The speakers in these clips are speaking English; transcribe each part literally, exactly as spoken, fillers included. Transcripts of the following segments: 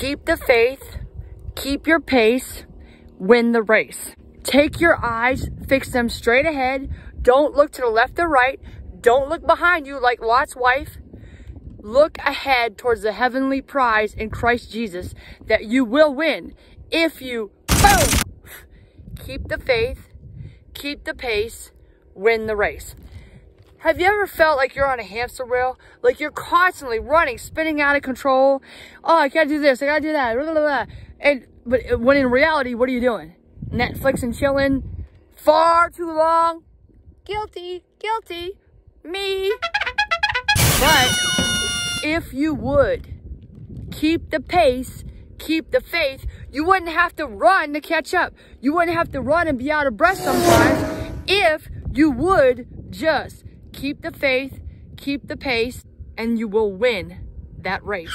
Keep the faith, keep your pace, win the race. Take your eyes, fix them straight ahead. Don't look to the left or right. Don't look behind you like Lot's wife. Look ahead towards the heavenly prize in Christ Jesus that you will win if you boom, keep the faith, keep the pace, win the race. Have you ever felt like you're on a hamster wheel? Like you're constantly running, spinning out of control. Oh, I gotta do this, I gotta do that, blah, blah, blah. And, but when in reality, what are you doing? Netflix and chilling far too long. Guilty, guilty, me. But if you would keep the pace, keep the faith, you wouldn't have to run to catch up. You wouldn't have to run and be out of breath sometimes if you would just keep the faith, keep the pace, and you will win that race.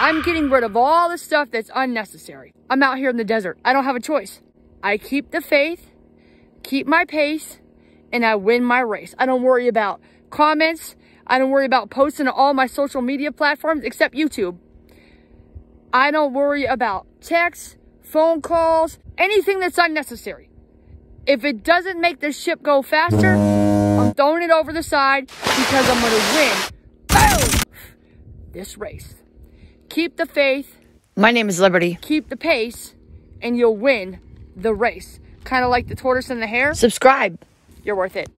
I'm getting rid of all the stuff that's unnecessary. I'm out here in the desert. I don't have a choice. I keep the faith, keep my pace, and I win my race. I don't worry about comments. I don't worry about posting on all my social media platforms except YouTube. I don't worry about texts, phone calls, anything that's unnecessary. If it doesn't make the ship go faster, I'm throwing it over the side because I'm gonna win, boom, this race. Keep the faith. My name is Liberty. Keep the pace and you'll win the race. Kind of like the tortoise and the hare. Subscribe. You're worth it.